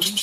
Cái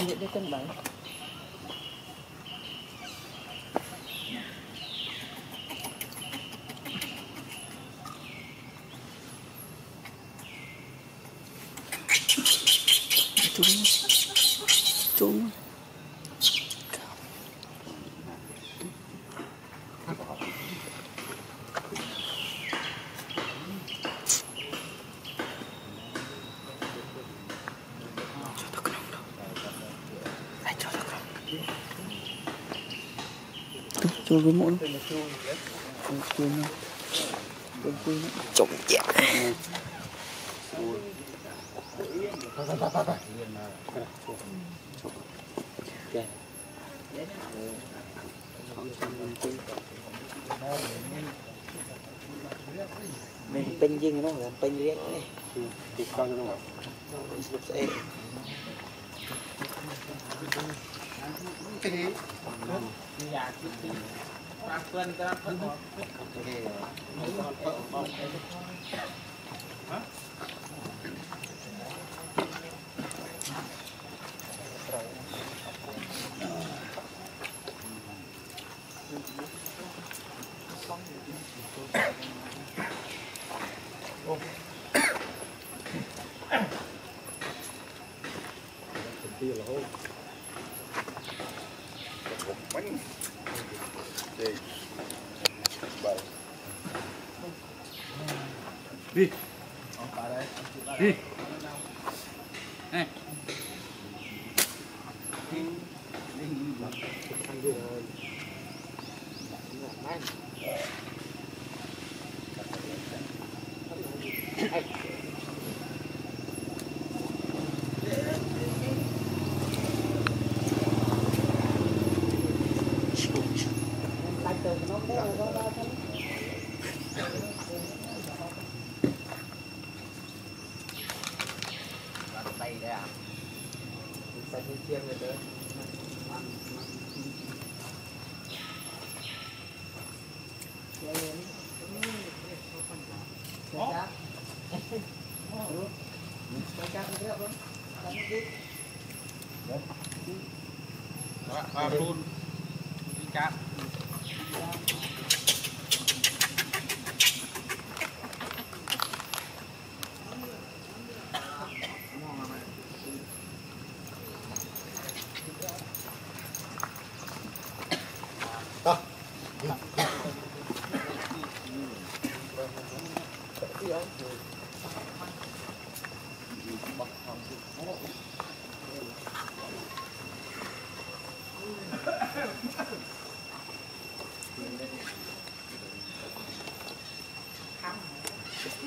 gì đấy cân bằng. Tôi với mũi chồng chẹt bên riêng nó là bên riêng đấy thì coi nó cái gì nhà cái ba phân cái phân đó bánh gì bầu đi đi này luôn đi cát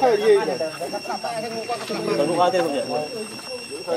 cái gì mà nó qua thế không nhỉ? Máu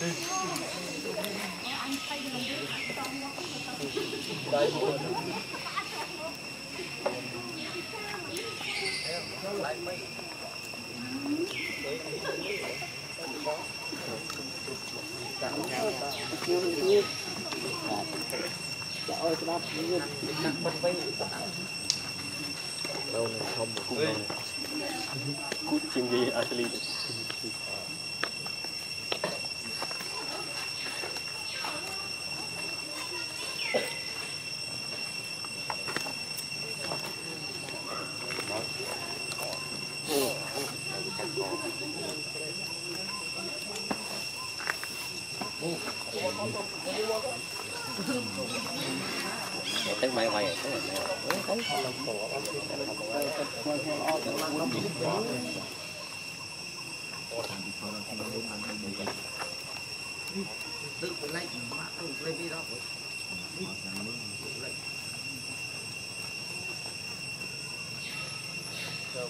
Đây. Lại mấy. Trời ơi, cái đó đâu này không mà cũng đâu. Cút chim đi, Ashley. Hãy subscribe cho kênh Ghiền Mì Gõ để không bỏ lỡ Tới mai hoài tự lấy đi đó. Hãy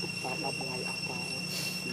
subscribe cho kênh Ghiền Mì Gõ để không bỏ lỡ những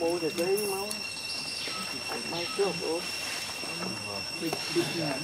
Bố để chơi máu mai trước bố tranh muốn chuyện tiền bên kia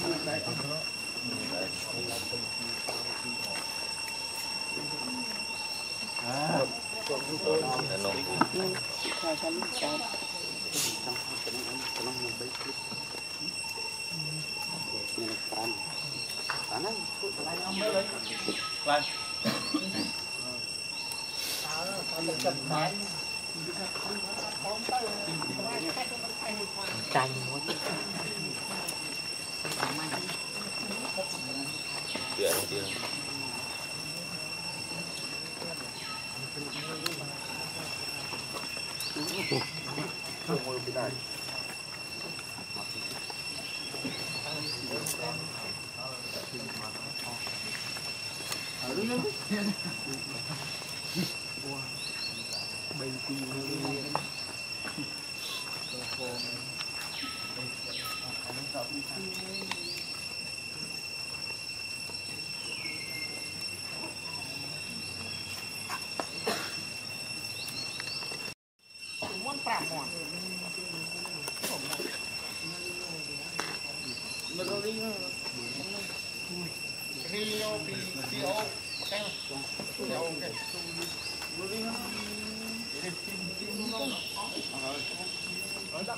muốn phạm mòn Hãy subscribe cho kênh Ghiền Mì Gõ để không bỏ lỡ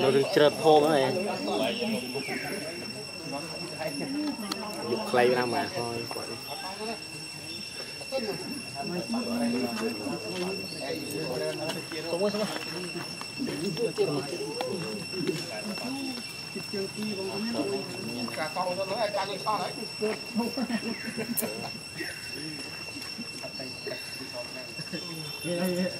Nó được trượt thô đó này. Dục clay ra mà thôi. Không có sao đâu. Cả con nó ai ra sao đấy. Hãy subscribe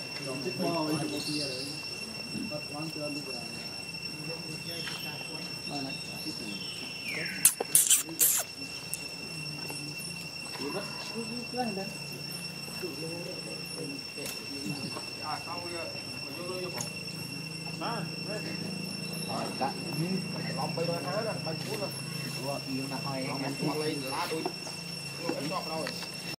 cho kênh